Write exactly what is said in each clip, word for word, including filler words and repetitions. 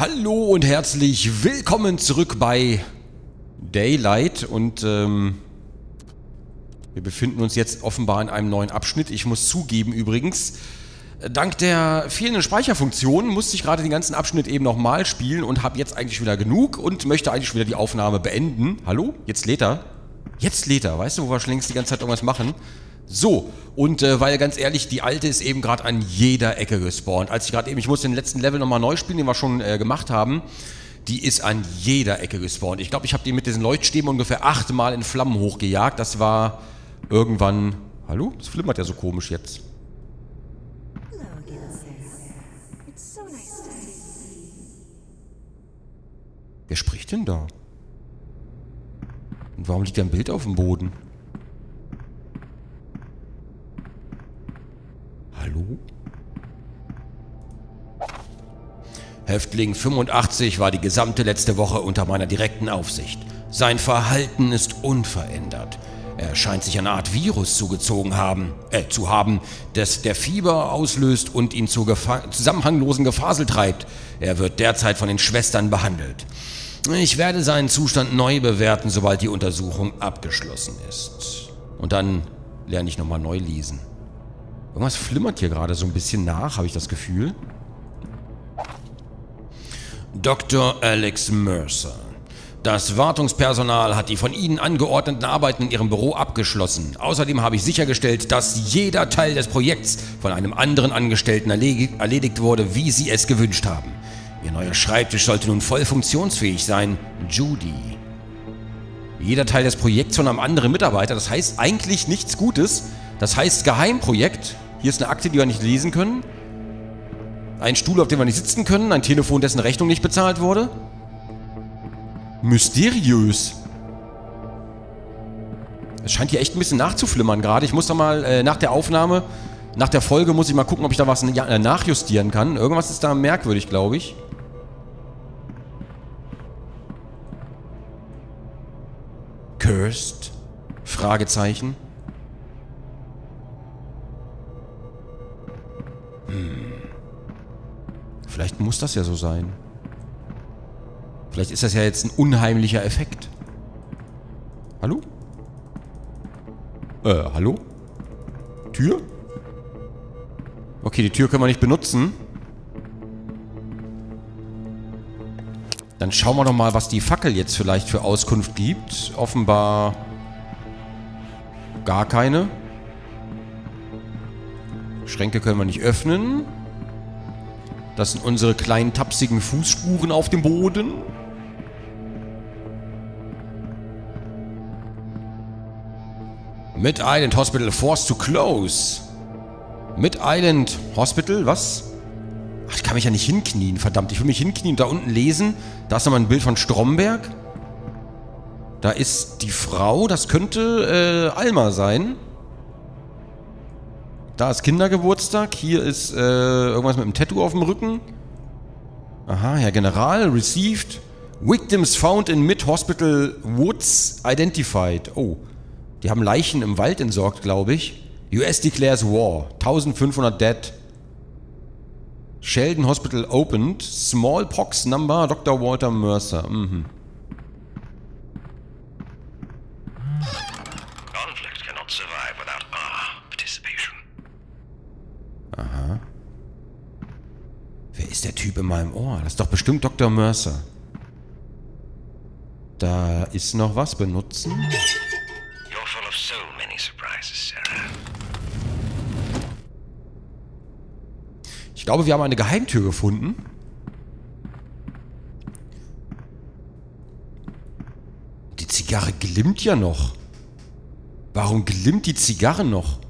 Hallo und herzlich willkommen zurück bei Daylight und ähm, wir befinden uns jetzt offenbar in einem neuen Abschnitt. Ich muss zugeben übrigens, dank der fehlenden Speicherfunktion musste ich gerade den ganzen Abschnitt eben nochmal spielen und habe jetzt eigentlich wieder genug und möchte eigentlich wieder die Aufnahme beenden. Hallo? Jetzt lädt er. Jetzt lädt er. Weißt du, wo wir schon längst die ganze Zeit irgendwas machen? So, und äh, weil ganz ehrlich, die alte ist eben gerade an jeder Ecke gespawnt. Als ich gerade eben, ich muss den letzten Level nochmal neu spielen, den wir schon äh, gemacht haben. Die ist an jeder Ecke gespawnt. Ich glaube, ich habe die mit diesen Leuchtstäben ungefähr achtmal in Flammen hochgejagt. Das war irgendwann... Hallo? Das flimmert ja so komisch jetzt. Wer spricht denn da? Und warum liegt da ein Bild auf dem Boden? Hallo? Häftling fünfundachtzig war die gesamte letzte Woche unter meiner direkten Aufsicht. Sein Verhalten ist unverändert. Er scheint sich eine Art Virus zugezogen haben, äh, zu haben, das der Fieber auslöst und ihn zur Gefa- zusammenhanglosen Gefasel treibt. Er wird derzeit von den Schwestern behandelt. Ich werde seinen Zustand neu bewerten, sobald die Untersuchung abgeschlossen ist. Und dann lerne ich nochmal neu lesen. Irgendwas flimmert hier gerade so ein bisschen nach, habe ich das Gefühl. Doktor Alex Mercer. Das Wartungspersonal hat die von Ihnen angeordneten Arbeiten in Ihrem Büro abgeschlossen. Außerdem habe ich sichergestellt, dass jeder Teil des Projekts von einem anderen Angestellten erledigt wurde, wie Sie es gewünscht haben. Ihr neuer Schreibtisch sollte nun voll funktionsfähig sein. Judy. Jeder Teil des Projekts von einem anderen Mitarbeiter, das heißt eigentlich nichts Gutes. Das heißt Geheimprojekt. Hier ist eine Akte, die wir nicht lesen können. Ein Stuhl, auf dem wir nicht sitzen können. Ein Telefon, dessen Rechnung nicht bezahlt wurde. Mysteriös. Es scheint hier echt ein bisschen nachzuflimmern gerade. Ich muss da mal äh, nach der Aufnahme, nach der Folge muss ich mal gucken, ob ich da was nachjustieren kann. Irgendwas ist da merkwürdig, glaube ich. Cursed? Fragezeichen. Vielleicht muss das ja so sein. Vielleicht ist das ja jetzt ein unheimlicher Effekt. Hallo? Äh, hallo? Tür? Okay, die Tür können wir nicht benutzen. Dann schauen wir doch mal, was die Fackel jetzt vielleicht für Auskunft gibt. Offenbar gar keine. Schränke können wir nicht öffnen. Das sind unsere kleinen tapsigen Fußspuren auf dem Boden. Mid-Island Hospital forced to close. Mid-Island Hospital, was? Ach, ich kann mich ja nicht hinknien, verdammt. Ich will mich hinknien und da unten lesen. Da ist nochmal ein Bild von Stromberg. Da ist die Frau, das könnte äh, Alma sein. Da ist Kindergeburtstag, hier ist äh, irgendwas mit einem Tattoo auf dem Rücken. Aha, Herr General, received. Victims found in Mid-Hospital Woods identified. Oh, die haben Leichen im Wald entsorgt, glaube ich. U S declares war. eintausendfünfhundert dead. Sheldon Hospital opened. Smallpox number Doktor Walter Mercer. Mhm. Aha. Wer ist der Typ in meinem Ohr? Das ist doch bestimmt Doktor Mercer. Da ist noch was benutzen. You're full of so many surprises, Sarah. Ich glaube, wir haben eine Geheimtür gefunden. Die Zigarre glimmt ja noch. Warum glimmt die Zigarre noch?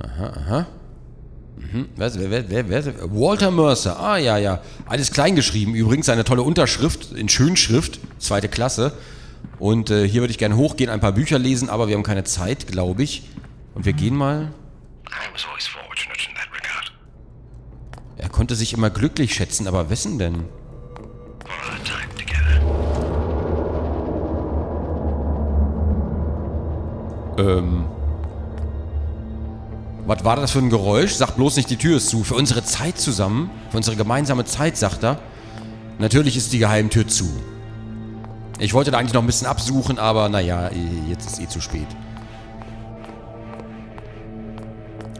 Aha, aha. Mhm. Was, wer, wer, wer, wer? Walter Mercer. Ah, ja, ja. Alles klein geschrieben. Übrigens eine tolle Unterschrift in Schönschrift. Zweite Klasse. Und äh, hier würde ich gerne hochgehen, ein paar Bücher lesen, aber wir haben keine Zeit, glaube ich. Und wir gehen mal... Er konnte sich immer glücklich schätzen, aber wessen denn? Ähm... Was war das für ein Geräusch? Sagt bloß nicht, die Tür ist zu. Für unsere Zeit zusammen, für unsere gemeinsame Zeit, sagt er. Natürlich ist die Geheimtür zu. Ich wollte da eigentlich noch ein bisschen absuchen, aber naja, jetzt ist eh zu spät.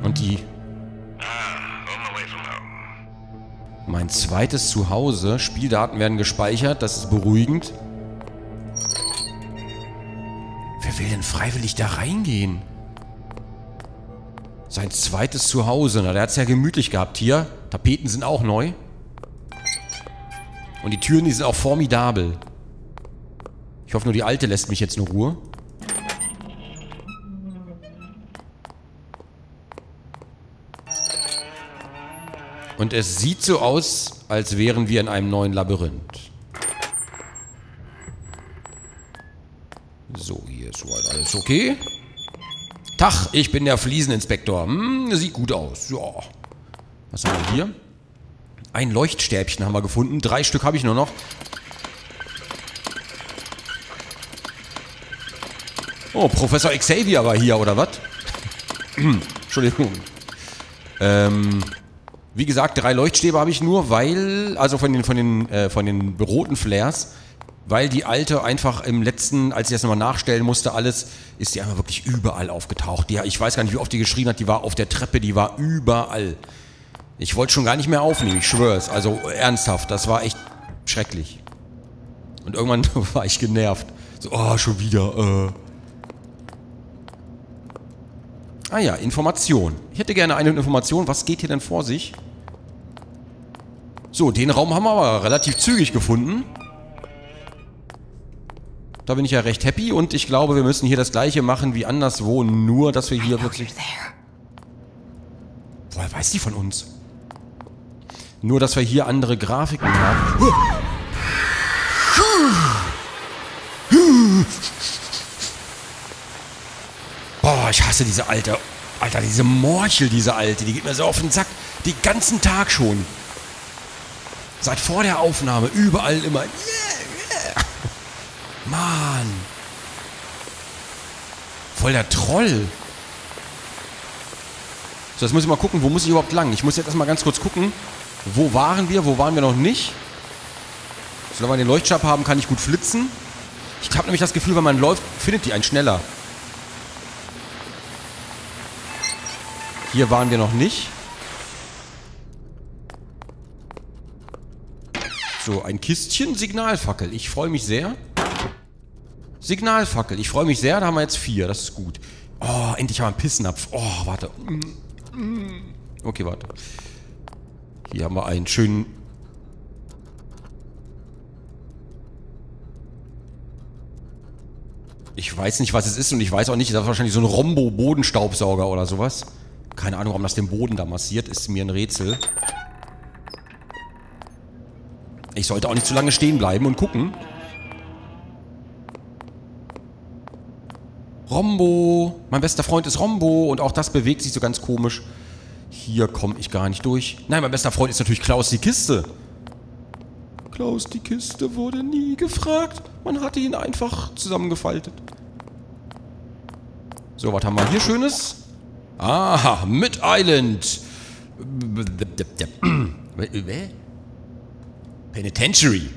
Und die... Mein zweites Zuhause. Spieldaten werden gespeichert, das ist beruhigend. Wer will denn freiwillig da reingehen? Sein zweites Zuhause. Na, der hat es ja gemütlich gehabt hier. Tapeten sind auch neu. Und die Türen, die sind auch formidabel. Ich hoffe, nur die alte lässt mich jetzt in Ruhe. Und es sieht so aus, als wären wir in einem neuen Labyrinth. So, hier ist soweit alles okay. Tach, ich bin der Flieseninspektor. Hm, sieht gut aus. Ja. Was haben wir hier? Ein Leuchtstäbchen haben wir gefunden. Drei Stück habe ich nur noch. Oh, Professor Xavier war hier, oder was? Entschuldigung. Ähm... Wie gesagt, drei Leuchtstäbe habe ich nur, weil, also von den, von den, äh, von den roten Flares, weil die alte einfach im letzten, als ich das nochmal nachstellen musste, alles, ist die einfach wirklich überall aufgetaucht. Die, ich weiß gar nicht, wie oft die geschrien hat, die war auf der Treppe, die war überall. Ich wollte schon gar nicht mehr aufnehmen, ich schwör's. Also ernsthaft, das war echt schrecklich. Und irgendwann war ich genervt. So, oh, schon wieder, äh... Ah ja, Information. Ich hätte gerne eine Information. Was geht hier denn vor sich? So, den Raum haben wir aber relativ zügig gefunden. Da bin ich ja recht happy und ich glaube, wir müssen hier das gleiche machen wie anderswo, nur dass wir hier plötzlich... Woher weiß die von uns? Nur, dass wir hier andere Grafiken haben. Boah, ich hasse diese alte... Alter, diese Morchel, diese alte, die geht mir so auf den Sack. Den ganzen Tag schon. Seit vor der Aufnahme, überall immer. Yeah, yeah. Mann. Voll der Troll. So, jetzt muss ich mal gucken, wo muss ich überhaupt lang? Ich muss jetzt erstmal ganz kurz gucken, wo waren wir, wo waren wir noch nicht. Solange wir den Leuchtstab haben, kann ich gut flitzen. Ich habe nämlich das Gefühl, wenn man läuft, findet die einen schneller. Hier waren wir noch nicht. So, ein Kistchen. Signalfackel. Ich freue mich sehr. Signalfackel. Ich freue mich sehr. Da haben wir jetzt vier. Das ist gut. Oh, endlich haben wir einen Pissnapf. Oh, warte. Okay, warte. Hier haben wir einen schönen... Ich weiß nicht, was es ist und ich weiß auch nicht. Das ist wahrscheinlich so ein Rombo-Bodenstaubsauger oder sowas. Keine Ahnung, warum das den Boden da massiert, ist mir ein Rätsel. Ich sollte auch nicht zu lange stehen bleiben und gucken. Rombo. Mein bester Freund ist Rombo und auch das bewegt sich so ganz komisch. Hier komme ich gar nicht durch. Nein, mein bester Freund ist natürlich Klaus die Kiste. Klaus die Kiste wurde nie gefragt. Man hatte ihn einfach zusammengefaltet. So, was haben wir hier Schönes? Ah, Mid-Island. Penitentiary.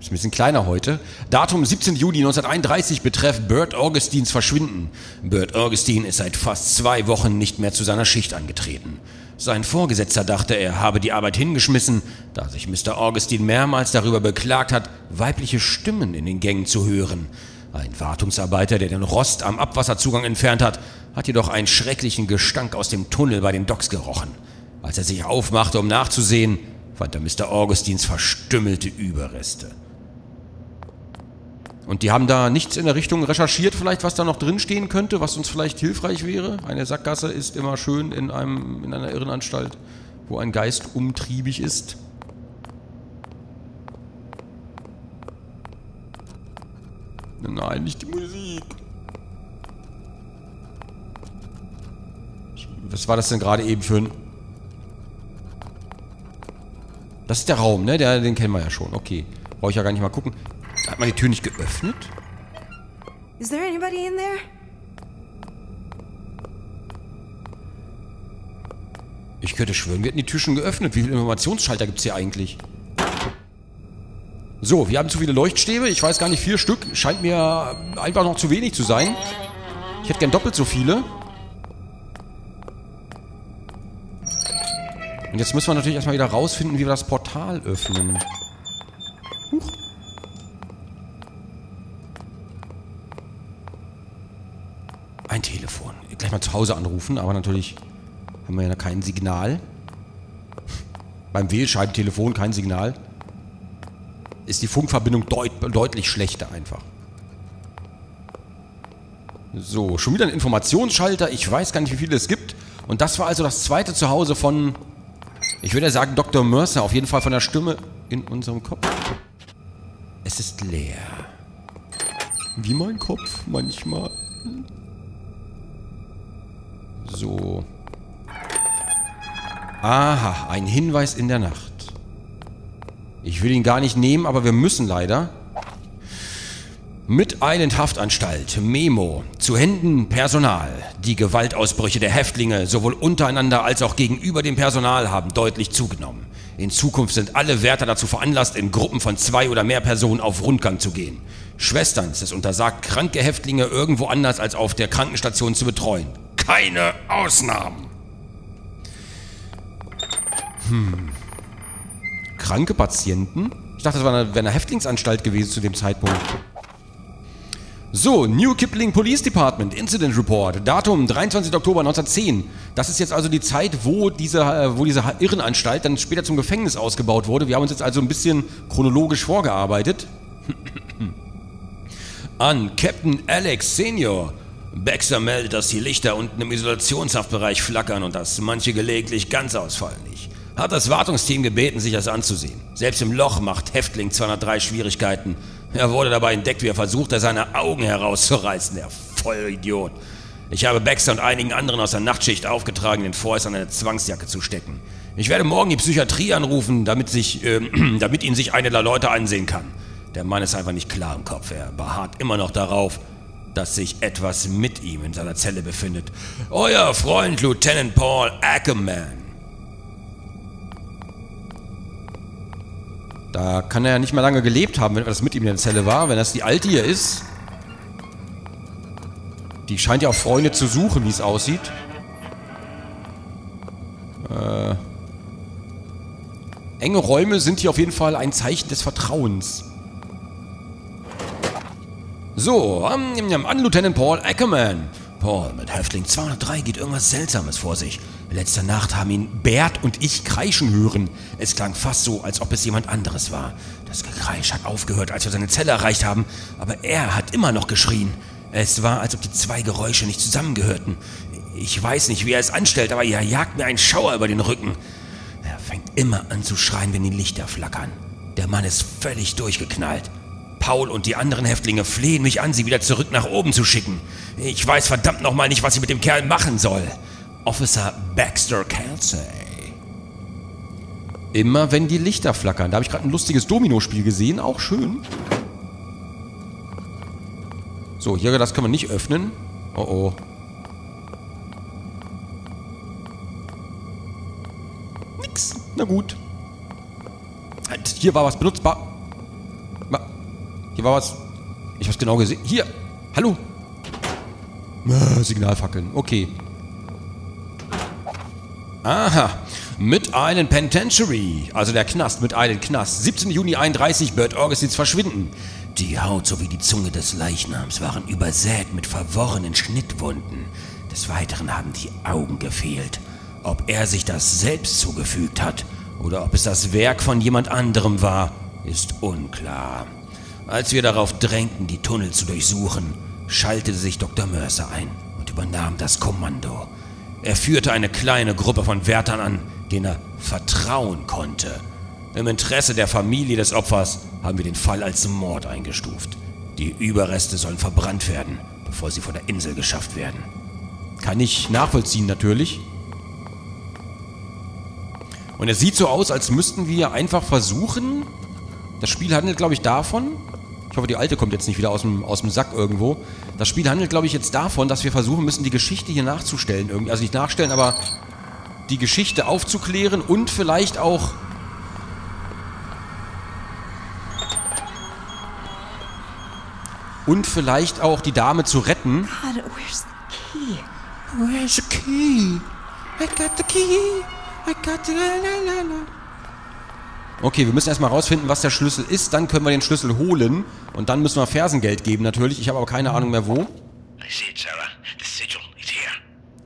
Ist ein bisschen kleiner heute. Datum siebzehnten Juli neunzehnhunderteinunddreißig, betreff Burt Augustins Verschwinden. Burt Augustin ist seit fast zwei Wochen nicht mehr zu seiner Schicht angetreten. Sein Vorgesetzter dachte, er habe die Arbeit hingeschmissen, da sich Mister Augustin mehrmals darüber beklagt hat, weibliche Stimmen in den Gängen zu hören. Ein Wartungsarbeiter, der den Rost am Abwasserzugang entfernt hat, hat jedoch einen schrecklichen Gestank aus dem Tunnel bei den Docks gerochen. Als er sich aufmachte, um nachzusehen, fand er Mister Augustins verstümmelte Überreste. Und die haben da nichts in der Richtung recherchiert, vielleicht was da noch drinstehen könnte, was uns vielleicht hilfreich wäre. Eine Sackgasse ist immer schön in, einem, in einer Irrenanstalt, wo ein Geist umtriebig ist. Nein, nicht die Musik. Was war das denn gerade eben für ein... Das ist der Raum, ne? Der, den kennen wir ja schon. Okay. Brauche ich ja gar nicht mal gucken. Hat man die Tür nicht geöffnet? Is there anybody in there? Ich könnte schwören, wir hätten die Tür schon geöffnet. Wie viele Informationsschalter gibt es hier eigentlich? So, wir haben zu viele Leuchtstäbe. Ich weiß gar nicht, vier Stück. Scheint mir einfach noch zu wenig zu sein. Ich hätte gern doppelt so viele. Und jetzt müssen wir natürlich erstmal wieder rausfinden, wie wir das Portal öffnen. Huch. Ein Telefon. Gleich mal zu Hause anrufen, aber natürlich haben wir ja kein Signal. Beim Wählscheibentelefon kein Signal. Ist die Funkverbindung deut deutlich schlechter einfach. So, schon wieder ein Informationsschalter. Ich weiß gar nicht, wie viele es gibt. Und das war also das zweite Zuhause von, ich würde ja sagen, Doktor Mercer. Auf jeden Fall von der Stimme in unserem Kopf. Es ist leer. Wie mein Kopf manchmal. So. Aha, ein Hinweis in der Nacht. Ich will ihn gar nicht nehmen, aber wir müssen leider. Mid-Island Haftanstalt, Memo, zu Händen Personal. Die Gewaltausbrüche der Häftlinge, sowohl untereinander als auch gegenüber dem Personal, haben deutlich zugenommen. In Zukunft sind alle Wärter dazu veranlasst, in Gruppen von zwei oder mehr Personen auf Rundgang zu gehen. Schwestern ist es untersagt, kranke Häftlinge irgendwo anders als auf der Krankenstation zu betreuen. Keine Ausnahmen. Hm. Kranke Patienten? Ich dachte, das wäre eine Häftlingsanstalt gewesen zu dem Zeitpunkt. So, New Kipling Police Department, Incident Report, Datum dreiundzwanzigster Oktober neunzehnhundertzehn. Das ist jetzt also die Zeit, wo diese, wo diese Irrenanstalt dann später zum Gefängnis ausgebaut wurde. Wir haben uns jetzt also ein bisschen chronologisch vorgearbeitet. An Captain Alex Senior. Baxter meldet, dass die Lichter unten im Isolationshaftbereich flackern und dass manche gelegentlich ganz ausfallen. Ich habe das Wartungsteam gebeten, sich das anzusehen. Selbst im Loch macht Häftling zweihundertdrei Schwierigkeiten. Er wurde dabei entdeckt, wie er versuchte, seine Augen herauszureißen, der Vollidiot. Ich habe Baxter und einigen anderen aus der Nachtschicht aufgetragen, den Vorhang an eine Zwangsjacke zu stecken. Ich werde morgen die Psychiatrie anrufen, damit, sich, äh, damit ihn sich einer der Leute ansehen kann. Der Mann ist einfach nicht klar im Kopf. Er beharrt immer noch darauf, dass sich etwas mit ihm in seiner Zelle befindet. Euer Freund Lieutenant Paul Ackerman. Da kann er ja nicht mehr lange gelebt haben, wenn das mit ihm in der Zelle war. Wenn das die Alte hier ist. Die scheint ja auch Freunde zu suchen, wie es aussieht. Äh, enge Räume sind hier auf jeden Fall ein Zeichen des Vertrauens. So, an Lieutenant Paul Ackerman. Paul, mit Häftling zweihundertdrei geht irgendwas Seltsames vor sich. Letzte Nacht haben ihn Bert und ich kreischen hören. Es klang fast so, als ob es jemand anderes war. Das Gekreisch hat aufgehört, als wir seine Zelle erreicht haben, aber er hat immer noch geschrien. Es war, als ob die zwei Geräusche nicht zusammengehörten. Ich weiß nicht, wie er es anstellt, aber er jagt mir einen Schauer über den Rücken. Er fängt immer an zu schreien, wenn die Lichter flackern. Der Mann ist völlig durchgeknallt. Paul und die anderen Häftlinge flehen mich an, sie wieder zurück nach oben zu schicken. Ich weiß verdammt nochmal nicht, was ich mit dem Kerl machen soll. Officer Baxter Kelsey. Immer wenn die Lichter flackern. Da habe ich gerade ein lustiges Dominospiel gesehen. Auch schön. So, hier, das können wir nicht öffnen. Oh oh. Nix. Na gut. Hier war was benutzbar. Hier war was. Ich hab's genau gesehen. Hier. Hallo. Ah, Signalfackeln. Okay. Aha. Mid-Island Penitentiary. Also der Knast. Mid-Island Knast. siebzehnter Juni einunddreißig. Burt Augustins Verschwinden. Die Haut sowie die Zunge des Leichnams waren übersät mit verworrenen Schnittwunden. Des Weiteren haben die Augen gefehlt. Ob er sich das selbst zugefügt hat oder ob es das Werk von jemand anderem war, ist unklar. Als wir darauf drängten, die Tunnel zu durchsuchen, schaltete sich Doktor Mercer ein und übernahm das Kommando. Er führte eine kleine Gruppe von Wärtern an, denen er vertrauen konnte. Im Interesse der Familie des Opfers haben wir den Fall als Mord eingestuft. Die Überreste sollen verbrannt werden, bevor sie von der Insel geschafft werden. Kann ich nachvollziehen, natürlich. Und es sieht so aus, als müssten wir einfach versuchen... Das Spiel handelt, glaube ich, davon... Ich hoffe, die Alte kommt jetzt nicht wieder aus dem, aus dem Sack irgendwo. Das Spiel handelt, glaube ich, jetzt davon, dass wir versuchen müssen, die Geschichte hier nachzustellen. Irgendwie. Also nicht nachstellen, aber die Geschichte aufzuklären und vielleicht auch und vielleicht auch die Dame zu retten. God, where's the key? Where's the key? I got the key. I got the la la la. Okay, wir müssen erstmal rausfinden, was der Schlüssel ist. Dann können wir den Schlüssel holen. Und dann müssen wir Fersengeld geben, natürlich. Ich habe aber keine Ahnung mehr, wo.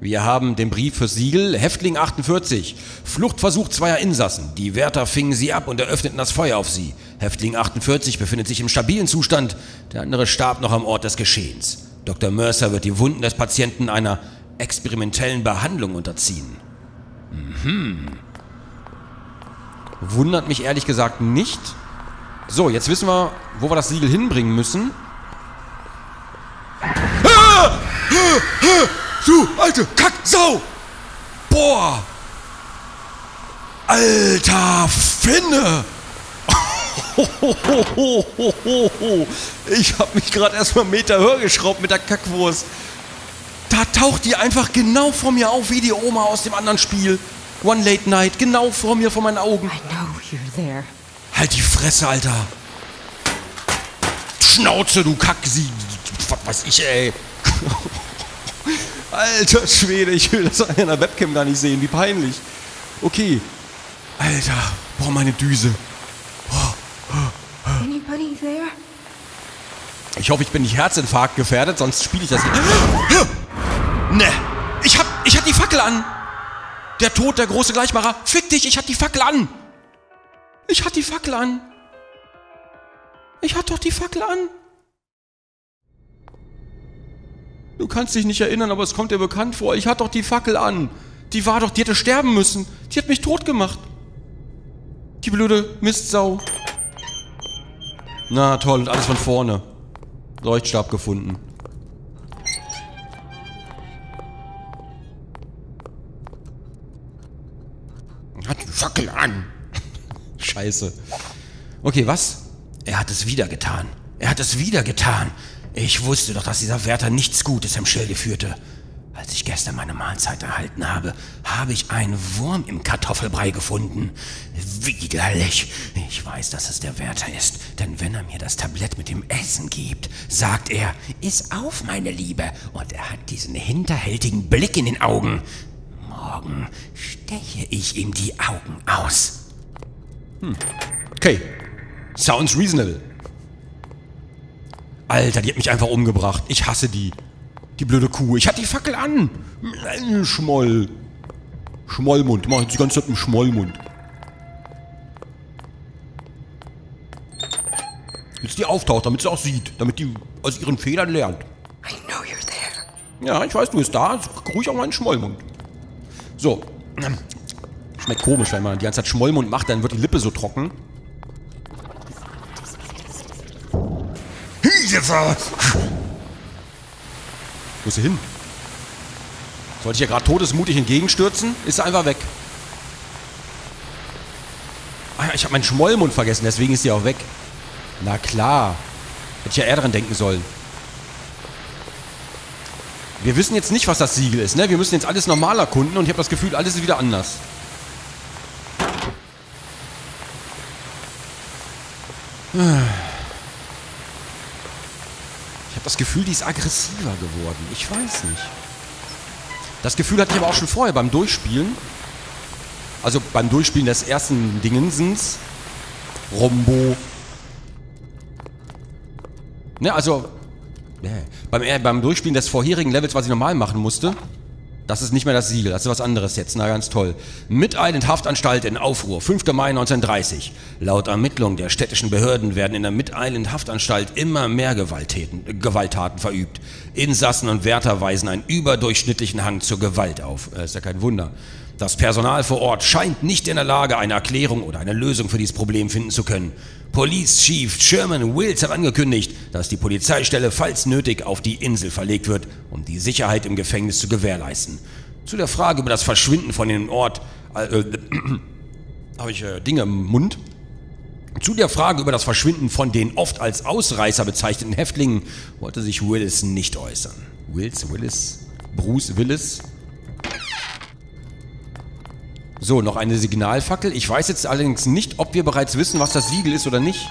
Wir haben den Brief fürs Siegel. Häftling achtundvierzig. Fluchtversuch zweier Insassen. Die Wärter fingen sie ab und eröffneten das Feuer auf sie. Häftling achtundvierzig befindet sich im stabilen Zustand. Der andere starb noch am Ort des Geschehens. Doktor Mercer wird die Wunden des Patienten einer experimentellen Behandlung unterziehen. Mhm. Wundert mich ehrlich gesagt nicht. So, jetzt wissen wir, wo wir das Siegel hinbringen müssen. Ah! Du alte Kacksau! Boah! Alter Finne! Ich hab mich gerade erstmal einen Meter höher geschraubt mit der Kackwurst. Da taucht die einfach genau vor mir auf wie die Oma aus dem anderen Spiel. One Late Night, genau vor mir, vor meinen Augen. I know you're there. Halt die Fresse, Alter. Schnauze, du Kacksie. Was weiß ich, ey. Alter Schwede, ich will das an einer Webcam gar nicht sehen. Wie peinlich. Okay. Alter. Boah, meine Düse. Anybody there? Ich hoffe, ich bin nicht Herzinfarkt gefährdet, sonst spiele ich das nicht. Ne. Ich hab, ich hab die Fackel an. Der Tod, der große Gleichmacher. Fick dich, ich hatte die Fackel an. Ich hatte die Fackel an. Ich hatte doch die Fackel an. Du kannst dich nicht erinnern, aber es kommt dir bekannt vor. Ich hatte doch die Fackel an. Die war doch, die hätte sterben müssen. Die hat mich tot gemacht. Die blöde Mistsau. Na toll, und alles von vorne. Leuchtstab gefunden. Hat die Fackel an. Scheiße. Okay, was? Er hat es wieder getan. Er hat es wieder getan. Ich wusste doch, dass dieser Wärter nichts Gutes im Schilde führte. Als ich gestern meine Mahlzeit erhalten habe, habe ich einen Wurm im Kartoffelbrei gefunden. Widerlich. Ich weiß, dass es der Wärter ist, denn wenn er mir das Tablett mit dem Essen gibt, sagt er, iss auf, meine Liebe. Und er hat diesen hinterhältigen Blick in den Augen. Morgen steche ich ihm die Augen aus. Hm. Okay. Sounds reasonable. Alter, die hat mich einfach umgebracht. Ich hasse die. Die blöde Kuh. Ich hatte die Fackel an. Schmoll. Schmollmund. Mach jetzt die ganze Zeit einen Schmollmund. Jetzt die auftaucht, damit sie auch sieht. Damit die aus ihren Federn lernt. I know you're there. Ja, ich weiß, du bist da. Ruhig auch mal einen Schmollmund. So. Schmeckt komisch, wenn man die ganze Zeit Schmollmund macht, dann wird die Lippe so trocken. Wo ist sie hin? Sollte ich ja gerade todesmutig entgegenstürzen? Ist sie einfach weg. Ah, ich habe meinen Schmollmund vergessen, deswegen ist sie auch weg. Na klar. Hätte ich ja eher daran denken sollen. Wir wissen jetzt nicht, was das Siegel ist, ne? Wir müssen jetzt alles normal erkunden und ich habe das Gefühl, alles ist wieder anders. Ich habe das Gefühl, die ist aggressiver geworden. Ich weiß nicht. Das Gefühl hatte ich aber auch schon vorher beim Durchspielen. Also beim Durchspielen des ersten Dingensens. Rombo. Ne, also... Yeah. Beim, äh, beim Durchspielen des vorherigen Levels, was ich normal machen musste, das ist nicht mehr das Siegel, das ist was anderes jetzt. Na, ganz toll. Mid-Island Haftanstalt in Aufruhr, fünfter Mai neunzehnhundertdreißig. Laut Ermittlungen der städtischen Behörden werden in der Mid-Island Haftanstalt immer mehr Gewalttäten, äh, Gewalttaten verübt. Insassen und Wärter weisen einen überdurchschnittlichen Hang zur Gewalt auf. Äh, ist ja kein Wunder. Das Personal vor Ort scheint nicht in der Lage, eine Erklärung oder eine Lösung für dieses Problem finden zu können. Police Chief Sherman Wills hat angekündigt, dass die Polizeistelle, falls nötig, auf die Insel verlegt wird, um die Sicherheit im Gefängnis zu gewährleisten. Zu der Frage über das Verschwinden von dem Ort... Äh, äh, äh, habe ich äh, Dinge im Mund? Zu der Frage über das Verschwinden von den oft als Ausreißer bezeichneten Häftlingen wollte sich Willis nicht äußern. Wills, Willis, Bruce Willis... So, noch eine Signalfackel. Ich weiß jetzt allerdings nicht, ob wir bereits wissen, was das Siegel ist oder nicht.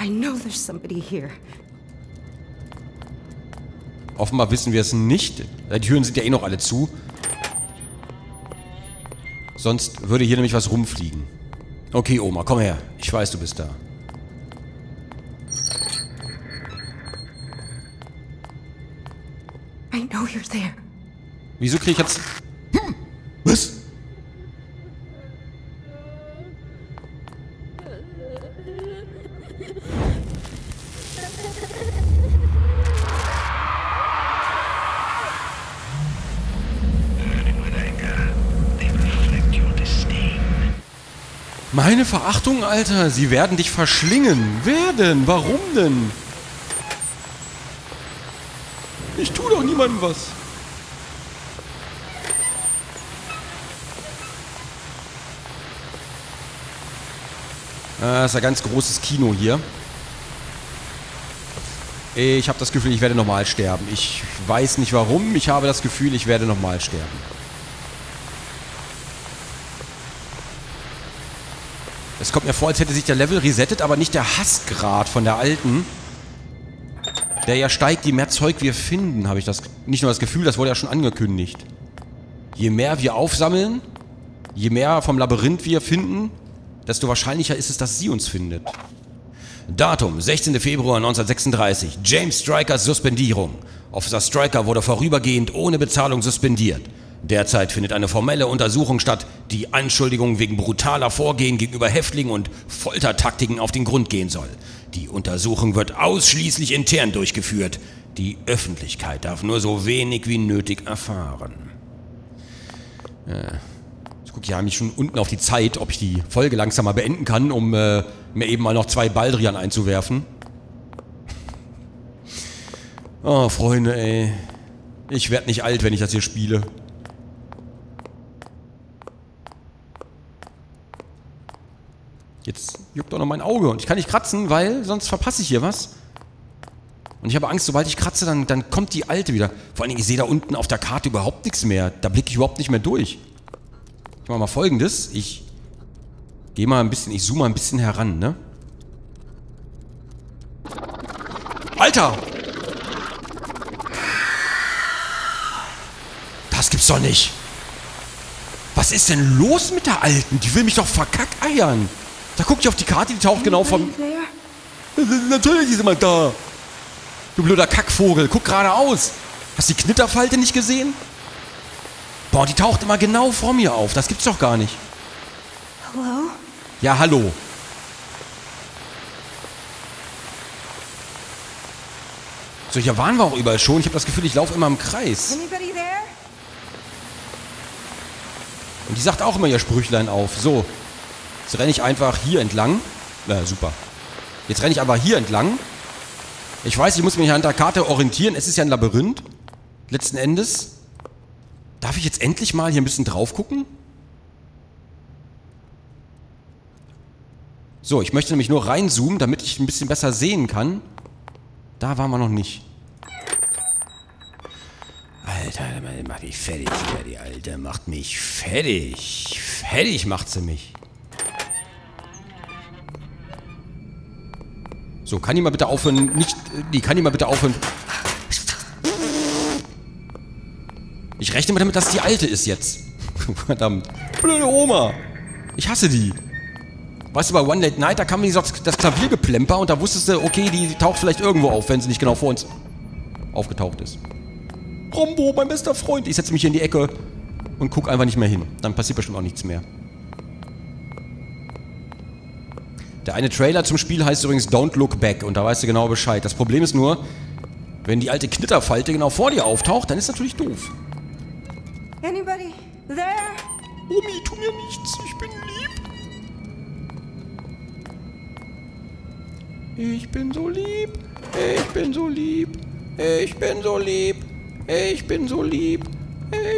I know there's somebody here. Offenbar wissen wir es nicht. Die Türen sind ja eh noch alle zu. Sonst würde hier nämlich was rumfliegen. Okay, Oma, komm her. Ich weiß, du bist da. I know you're there. Wieso krieg ich jetzt... Hm, was? Meine Verachtung, Alter. Sie werden dich verschlingen. Wer denn? Warum denn? Ich tue doch niemandem was. Ah, ist ein ganz großes Kino hier. Ich habe das Gefühl, ich werde nochmal sterben. Ich weiß nicht warum. Ich habe das Gefühl, ich werde nochmal sterben. Es kommt mir vor, als hätte sich der Level resettet, aber nicht der Hassgrad von der alten. Der ja steigt, je mehr Zeug wir finden, habe ich das... Nicht nur das Gefühl, das wurde ja schon angekündigt. Je mehr wir aufsammeln, je mehr vom Labyrinth wir finden, desto wahrscheinlicher ist es, dass sie uns findet. Datum, sechzehnter Februar neunzehnhundertsechsunddreißig. James Strykers Suspendierung. Officer Stryker wurde vorübergehend ohne Bezahlung suspendiert. Derzeit findet eine formelle Untersuchung statt, die Anschuldigungen wegen brutaler Vorgehen gegenüber Häftlingen und Foltertaktiken auf den Grund gehen soll. Die Untersuchung wird ausschließlich intern durchgeführt. Die Öffentlichkeit darf nur so wenig wie nötig erfahren. Ja. Ich gucke ja mich schon unten auf die Zeit, ob ich die Folge langsam mal beenden kann, um äh, mir eben mal noch zwei Baldrian einzuwerfen. Oh, Freunde, ey. Ich werde nicht alt, wenn ich das hier spiele. Jetzt juckt auch noch mein Auge und ich kann nicht kratzen, weil sonst verpasse ich hier was. Und ich habe Angst, sobald ich kratze, dann, dann kommt die alte wieder. Vor allen Dingen, ich sehe da unten auf der Karte überhaupt nichts mehr. Da blicke ich überhaupt nicht mehr durch. Ich mache mal Folgendes. Ich gehe mal ein bisschen, ich zoome mal ein bisschen heran, ne? Alter! Das gibt's doch nicht! Was ist denn los mit der Alten? Die will mich doch verkackeiern! Da guck ich auf die Karte, die taucht genau vom... Natürlich ist jemand da! Du blöder Kackvogel, guck geradeaus! Hast du die Knitterfalte nicht gesehen? Boah, die taucht immer genau vor mir auf. Das gibt's doch gar nicht. Hallo? Ja, hallo. So, hier waren wir auch überall schon. Ich habe das Gefühl, ich laufe immer im Kreis. Und die sagt auch immer ihr Sprüchlein auf. So, jetzt renne ich einfach hier entlang. Na, super. Jetzt renne ich aber hier entlang. Ich weiß, ich muss mich an der Karte orientieren. Es ist ja ein Labyrinth. Letzten Endes... Darf ich jetzt endlich mal hier ein bisschen drauf gucken? So, ich möchte nämlich nur reinzoomen, damit ich ein bisschen besser sehen kann. Da waren wir noch nicht. Alter, mach mich fertig hier, die Alte. Macht mich fertig. Fertig macht sie mich. So, kann die mal bitte aufhören, nicht... Die kann die mal bitte aufhören... Ich rechne mal damit, dass die Alte ist jetzt. Verdammt. Blöde Oma. Ich hasse die. Weißt du, bei One Late Night, da kam mir das Klaviergeplemper und da wusstest du, okay, die taucht vielleicht irgendwo auf, wenn sie nicht genau vor uns aufgetaucht ist. Rombo, mein bester Freund. Ich setze mich hier in die Ecke und guck einfach nicht mehr hin. Dann passiert bestimmt auch nichts mehr. Der eine Trailer zum Spiel heißt übrigens Don't Look Back und da weißt du genau Bescheid. Das Problem ist nur, wenn die alte Knitterfalte genau vor dir auftaucht, dann ist natürlich doof. Anybody there? Omi, tu mir nichts, ich bin lieb. Ich bin so lieb. Ich bin so lieb. Ich bin so lieb. Ich bin so lieb.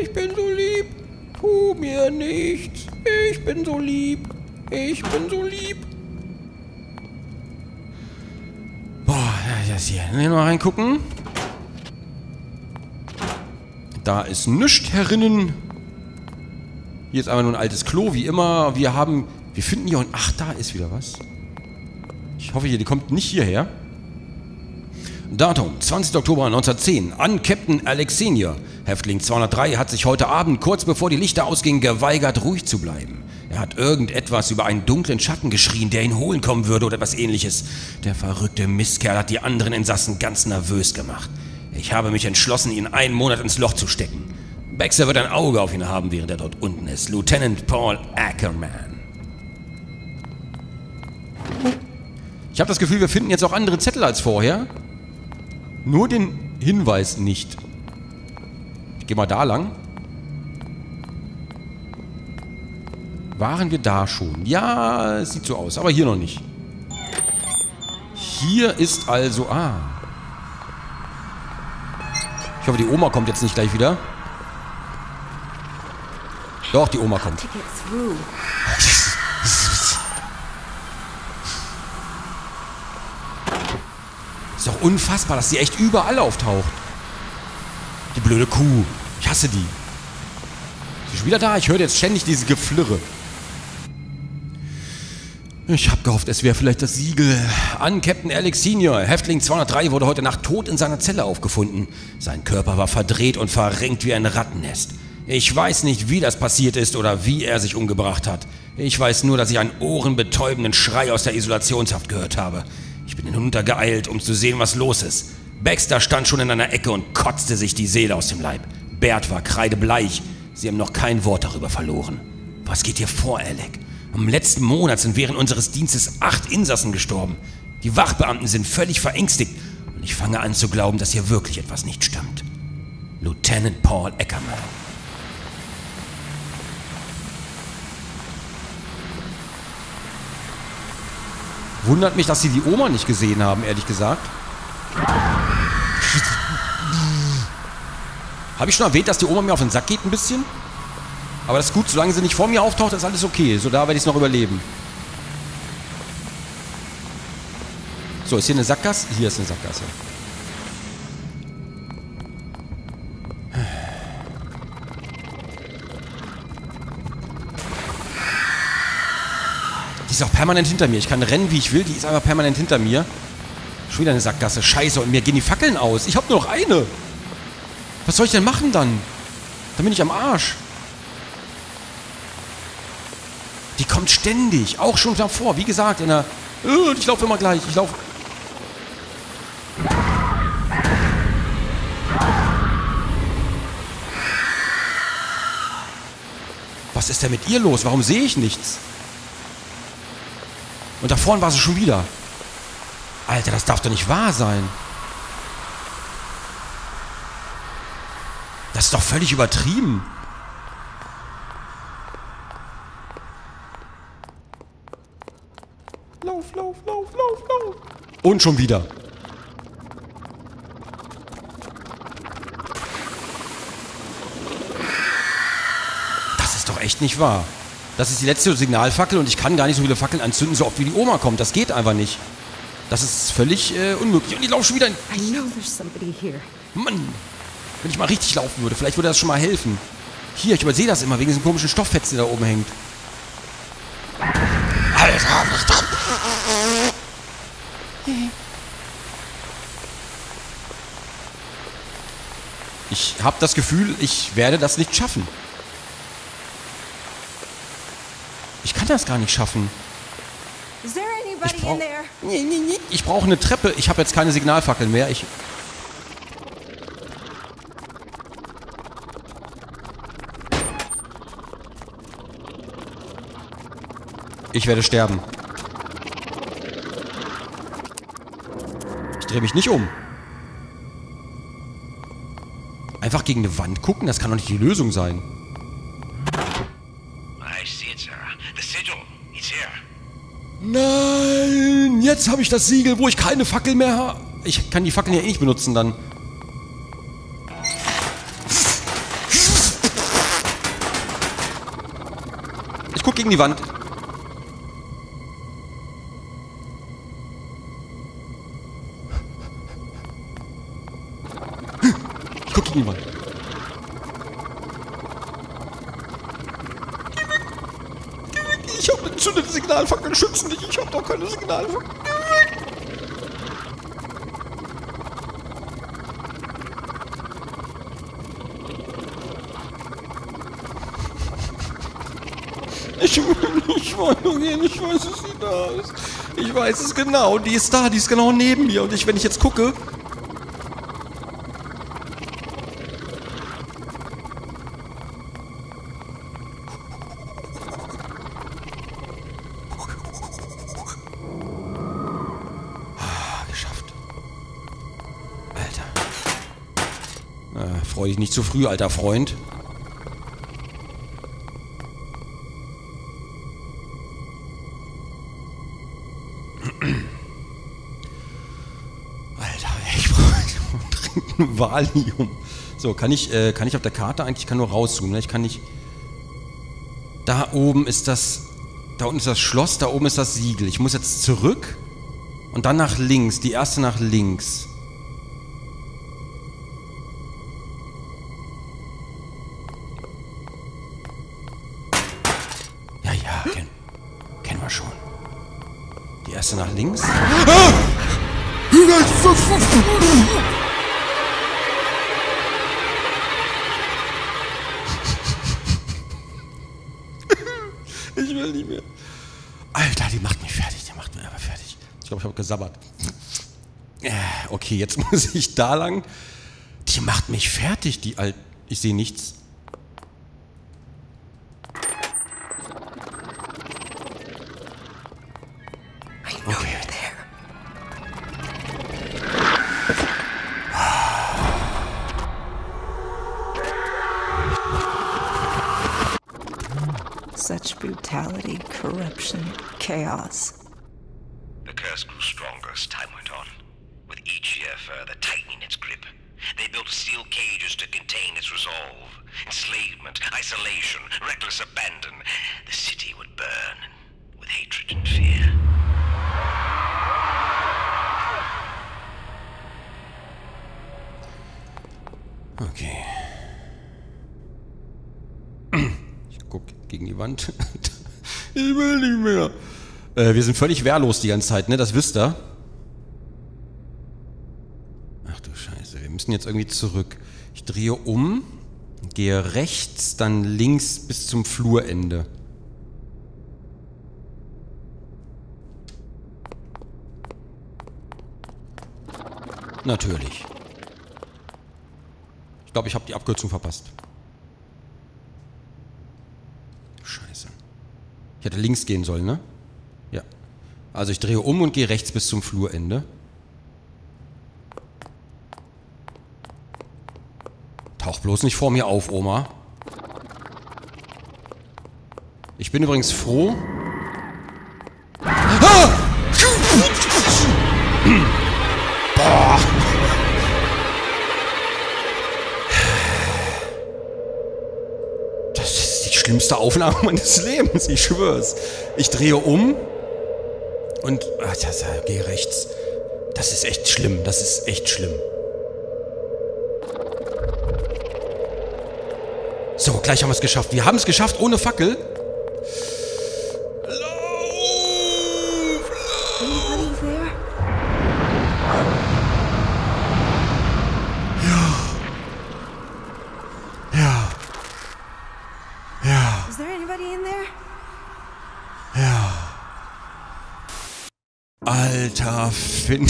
Ich bin so lieb. Tu mir nichts. Ich bin so lieb. Ich bin so lieb. Boah, das hier. Mal reingucken. Da ist nichts herinnen. Hier ist einfach nur ein altes Klo, wie immer. Wir haben... Wir finden hier... Ach, da ist wieder was. Ich hoffe, die kommt nicht hierher. Datum, zwanzigster Oktober neunzehnhundertzehn, an Captain Alex Senior. Häftling zweihundertdrei hat sich heute Abend, kurz bevor die Lichter ausgingen, geweigert, ruhig zu bleiben. Er hat irgendetwas über einen dunklen Schatten geschrien, der ihn holen kommen würde oder etwas Ähnliches. Der verrückte Mistkerl hat die anderen Insassen ganz nervös gemacht. Ich habe mich entschlossen, ihn einen Monat ins Loch zu stecken. Baxter wird ein Auge auf ihn haben, während er dort unten ist. Lieutenant Paul Ackerman. Ich habe das Gefühl, wir finden jetzt auch andere Zettel als vorher. Nur den Hinweis nicht. Ich gehe mal da lang. Waren wir da schon? Ja, es sieht so aus, aber hier noch nicht. Hier ist also... Ah. Ich hoffe, die Oma kommt jetzt nicht gleich wieder. Doch, die Oma kommt. Ist doch unfassbar, dass die echt überall auftaucht. Die blöde Kuh. Ich hasse die. Sie ist wieder da. Ich höre jetzt ständig diese Geflirre. Ich habe gehofft, es wäre vielleicht das Siegel. An Captain Alex Senior. Häftling zweihundertdrei wurde heute Nacht tot in seiner Zelle aufgefunden. Sein Körper war verdreht und verrenkt wie ein Rattennest. Ich weiß nicht, wie das passiert ist oder wie er sich umgebracht hat. Ich weiß nur, dass ich einen ohrenbetäubenden Schrei aus der Isolationshaft gehört habe. Ich bin hinuntergeeilt, um zu sehen, was los ist. Baxter stand schon in einer Ecke und kotzte sich die Seele aus dem Leib. Bert war kreidebleich. Sie haben noch kein Wort darüber verloren. Was geht hier vor, Alec? Im letzten Monat sind während unseres Dienstes acht Insassen gestorben. Die Wachbeamten sind völlig verängstigt. Und ich fange an zu glauben, dass hier wirklich etwas nicht stimmt. Lieutenant Paul Ackerman. Wundert mich, dass sie die Oma nicht gesehen haben, ehrlich gesagt. Habe ich schon erwähnt, dass die Oma mir auf den Sack geht ein bisschen? Aber das ist gut, solange sie nicht vor mir auftaucht, ist alles okay. So, da werde ich es noch überleben. So, ist hier eine Sackgasse? Hier ist eine Sackgasse. Die ist auch permanent hinter mir. Ich kann rennen, wie ich will. Die ist einfach permanent hinter mir. Schon wieder eine Sackgasse. Scheiße, und mir gehen die Fackeln aus. Ich habe nur noch eine. Was soll ich denn machen dann? Dann bin ich am Arsch. Die kommt ständig. Auch schon davor. Wie gesagt, in der... Und ich laufe immer gleich. Ich laufe... Was ist denn mit ihr los? Warum sehe ich nichts? Und da vorne war sie schon wieder. Alter, das darf doch nicht wahr sein. Das ist doch völlig übertrieben. Lauf, lauf, lauf, lauf, lauf. Und schon wieder. Das ist doch echt nicht wahr. Das ist die letzte Signalfackel und ich kann gar nicht so viele Fackeln anzünden, so oft wie die Oma kommt. Das geht einfach nicht. Das ist völlig äh, unmöglich. Und ich laufe schon wieder in... Mann, wenn ich mal richtig laufen würde, vielleicht würde das schon mal helfen. Hier, ich übersehe das immer, wegen diesem komischen Stofffetzen, der da oben hängt. Ich habe das Gefühl, ich werde das nicht schaffen. Ich kann das gar nicht schaffen. Ich brauche ich brauch eine Treppe. Ich habe jetzt keine Signalfackeln mehr. Ich Ich werde sterben. Ich drehe mich nicht um. Einfach gegen eine Wand gucken, das kann doch nicht die Lösung sein. Nein, jetzt habe ich das Siegel, wo ich keine Fackel mehr habe. Ich kann die Fackeln ja eh nicht benutzen dann. Ich gucke gegen die Wand. Ich gucke gegen die Wand. Ich hab zu den Signalfackeln, schützen dich, ich hab doch keine Signalfackeln. Ich will nicht gehen, ich weiß, dass sie da ist. Ich weiß es genau, die ist da, die ist genau neben mir. Und ich, wenn ich jetzt gucke... Freu dich nicht zu früh, alter Freund. Alter, ich brauche dringend Valium. So, kann ich, äh, kann ich auf der Karte eigentlich, ich kann nur rauszoomen, ne? Ich kann nicht... Da oben ist das... Da unten ist das Schloss, da oben ist das Siegel. Ich muss jetzt zurück und dann nach links, die erste nach links. Nach links. Ah! Ich will nicht mehr. Alter, die macht mich fertig. Die macht mich aber fertig. Ich glaube, ich habe gesabbert. Okay, jetzt muss ich da lang. Die macht mich fertig, die Alt... Ich sehe nichts. Corruption, chaos. The curse grew stronger as time went on. With each year further tightening its grip, they built steel cages to contain its resolve. Enslavement, isolation, reckless abandon. The city would burn with hatred and fear. Okay. Ich guck gegen die Wand. Ich will nicht mehr. Äh, wir sind völlig wehrlos die ganze Zeit, ne? Das wisst ihr. Ach du Scheiße, wir müssen jetzt irgendwie zurück. Ich drehe um, gehe rechts, dann links bis zum Flurende. Natürlich. Ich glaube, ich habe die Abkürzung verpasst. Scheiße. Ich hätte links gehen sollen, ne? Ja. Also ich drehe um und gehe rechts bis zum Flurende. Tauch bloß nicht vor mir auf, Oma. Ich bin übrigens froh... Ah! Boah! Schlimmste Aufnahme meines Lebens, ich schwör's. Ich drehe um und ach, das, gehe rechts. Das ist echt schlimm, das ist echt schlimm. So, gleich haben wir es geschafft. Wir haben es geschafft ohne Fackel. Alter, Finn,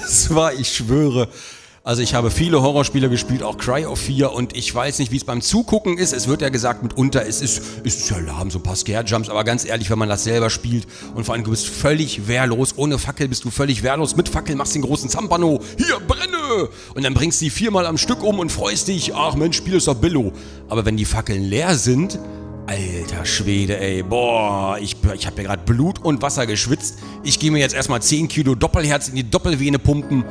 das war, ich schwöre. Also ich habe viele Horrorspiele gespielt, auch Cry of Fear, und ich weiß nicht, wie es beim Zugucken ist. Es wird ja gesagt, mitunter es ist es ist ja lahm, so ein paar Scare-Jumps, aber ganz ehrlich, wenn man das selber spielt und vor allem du bist völlig wehrlos, ohne Fackel bist du völlig wehrlos, mit Fackel machst du den großen Zampano, hier, brenne! Und dann bringst du die viermal am Stück um und freust dich, ach Mensch, Spiel ist doch Billo. Aber wenn die Fackeln leer sind... Alter Schwede, ey, boah, ich, ich habe ja gerade Blut und Wasser geschwitzt. Ich gehe mir jetzt erstmal zehn Kilo Doppelherz in die Doppelvene pumpen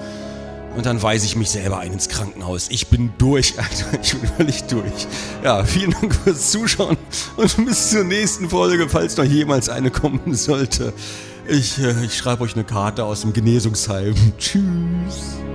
und dann weise ich mich selber ein ins Krankenhaus. Ich bin durch, Alter, ich bin völlig durch. Ja, vielen Dank fürs Zuschauen und bis zur nächsten Folge, falls noch jemals eine kommen sollte. Ich, ich schreibe euch eine Karte aus dem Genesungsheim. Tschüss.